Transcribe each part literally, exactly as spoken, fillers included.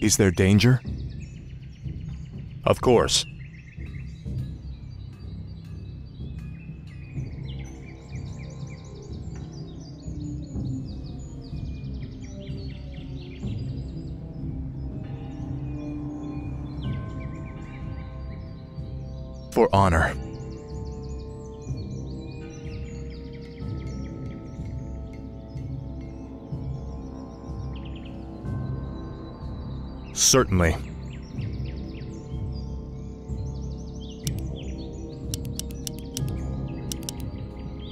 Is there danger? Of course. For honor. Certainly.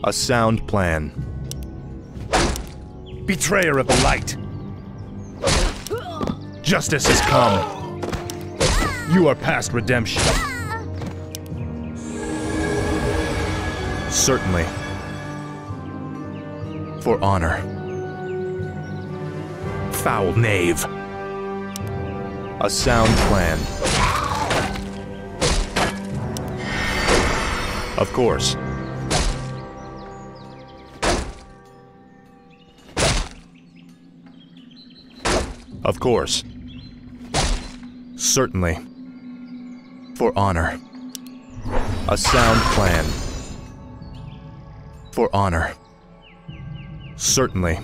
A sound plan. Betrayer of the light. Justice has come. You are past redemption. Certainly. For honor. Foul knave. A sound plan. Of course. Of course. Certainly. For honor. A sound plan. For honor. Certainly.